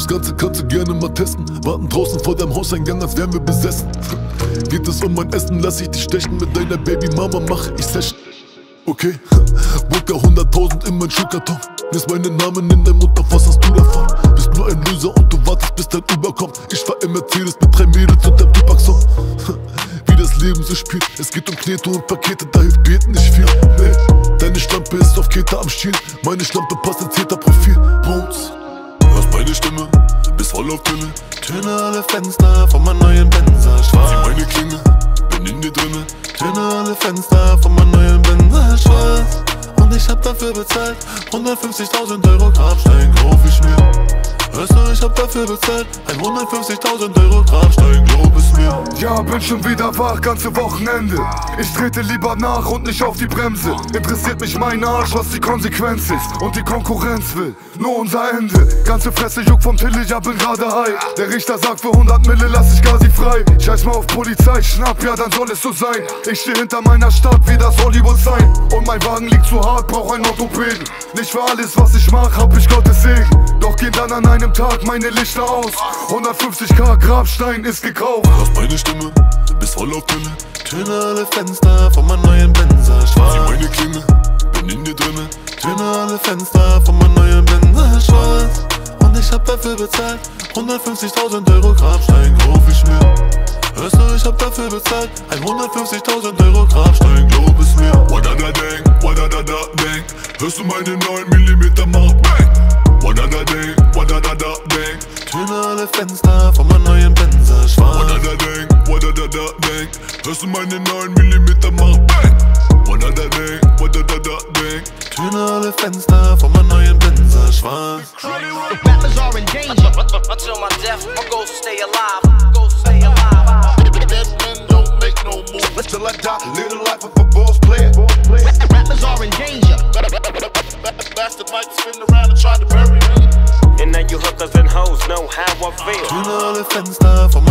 aufs Ganze, kannst du gerne mal testen. Warten draußen vor deinem Hauseingang, als wären wir besessen. Geht es um mein Essen, lass ich dich stechen. Mit deiner Baby-Mama mache ich Session. Okay, Wodka 100.000 in mein Schuhkarton. Lies meinen Namen in deinem Mund, auf was hast du davon? Bist nur ein Loser und du wartest, bis dein Uber kommt. Ich fahr im Mercedes mit 3 Mädels und deinem Tupac-Song. Wie das Leben so spielt, es geht um Knete und Pakete, da hilft Beten nicht viel. Nee, deine Schlampe ist auf Keta am Stiel, meine Schlampe passt ins Zeta-Profil. Bones, hörst meine Stimme, bis voll auf Dinne. Töne alle Fenster von meinem neuen Benzer schwarz. Sieh meine Klinge, bin in dir drinne. Töne alle Fenster von meinem neuen Benzer schwarz. Und ich hab dafür bezahlt 150.000 Euro. Grabstein glaub ich mir. Hörst du, ich hab dafür bezahlt 150.000 Euro. Grabstein glaub es mir. Ja, bin schon wieder wach, ganze Wochenende. Ich trete lieber nach und nicht auf die Bremse. Interessiert mich mein Arsch, was die Konsequenz ist. Und die Konkurrenz will nur unser Ende. Ganze Fresse juckt vom Till, ich bin gerade high. Der Richter sagt, für 100 Mille lass ich Gazi frei. Scheiß mal auf Polizei, schnapp, ja dann soll es so sein. Ich steh hinter meiner Stadt, wie das Hollywood sein. Und mein Wagen liegt zu hart, brauch ein Orthopäden. Nicht für alles, was ich mach, hab ich Gottes Segen. Doch gehen dann an einem Tag meine Lichter aus. 150.000 Grabstein ist gekauft. Du hast meine Stimme, bis voll auf Töne. Töne alle Fenster von meinem neuen Benzer schwarz. Sieh meine Klinge, bin in dir drinne. Töne alle Fenster von meinem neuen Benzer schwarz. Und ich hab dafür bezahlt 150.000 Euro. Grabstein glaub ich mir. Hörst du, ich hab dafür bezahlt 150.000 Euro. Grabstein glaub es mir. Wadadadang, wadadadadang. Hörst du meine 9mm macht bang. Wadadadang, wadadadadang. Töne alle Fenster von meinem neuen Benzer schwarz. Wadadadang, wadadadadang. Hörst du meine 9mm macht bang. Wadadadang, wadadadadang. Töne alle Fenster von meinem neuen Benzer schwarz. Rappers are in danger until my death. My goal is to stay alive. Goal is to stay alive. Till I die, live the life of a boss player. Rappers are in danger. Bastard might spin around and try to bury me. And now you hookers and hoes know how I feel. Turn all the fun stuff on my